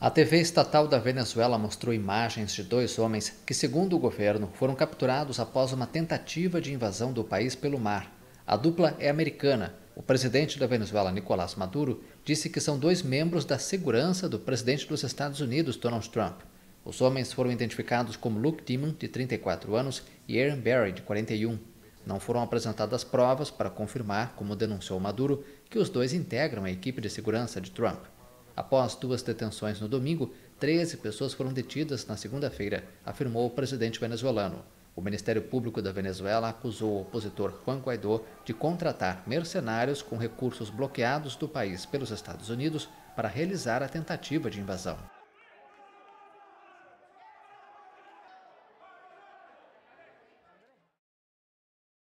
A TV estatal da Venezuela mostrou imagens de dois homens que, segundo o governo, foram capturados após uma tentativa de invasão do país pelo mar. A dupla é americana. O presidente da Venezuela, Nicolás Maduro, disse que são dois membros da segurança do presidente dos Estados Unidos, Donald Trump. Os homens foram identificados como Luke Dimon, de 34 anos, e Aaron Barry, de 41. Não foram apresentadas provas para confirmar, como denunciou Maduro, que os dois integram a equipe de segurança de Trump. Após duas detenções no domingo, 13 pessoas foram detidas na segunda-feira, afirmou o presidente venezuelano. O Ministério Público da Venezuela acusou o opositor Juan Guaidó de contratar mercenários com recursos bloqueados do país pelos Estados Unidos para realizar a tentativa de invasão.